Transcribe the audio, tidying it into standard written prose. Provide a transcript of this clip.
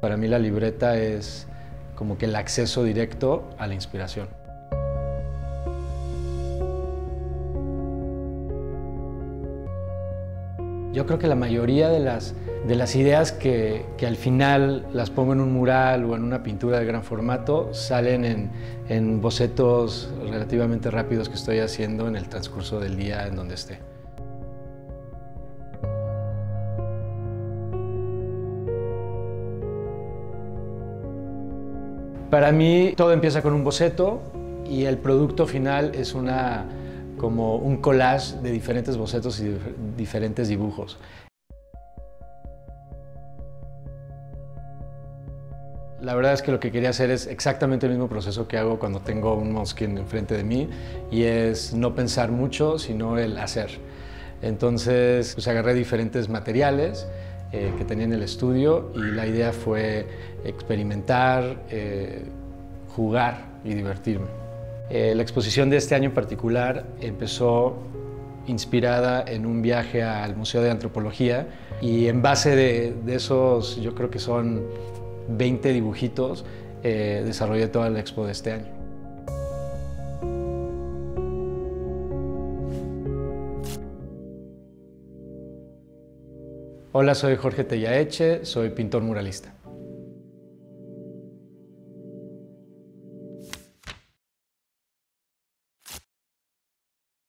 Para mí la libreta es como que el acceso directo a la inspiración. Yo creo que la mayoría de las ideas que al final las pongo en un mural o en una pintura de gran formato salen en bocetos relativamente rápidos que estoy haciendo en el transcurso del día en donde esté. Para mí todo empieza con un boceto y el producto final es como un collage de diferentes bocetos y diferentes dibujos. La verdad es que lo que quería hacer es exactamente el mismo proceso que hago cuando tengo un Moleskine enfrente de mí, y es no pensar mucho, sino el hacer. Entonces, pues agarré diferentes materiales que tenía en el estudio y la idea fue experimentar, jugar y divertirme. La exposición de este año en particular empezó inspirada en un viaje al Museo de Antropología, y en base de esos, yo creo que son 20 dibujitos, desarrollé toda la expo de este año. Hola, soy Jorge Tellaeche, soy pintor muralista.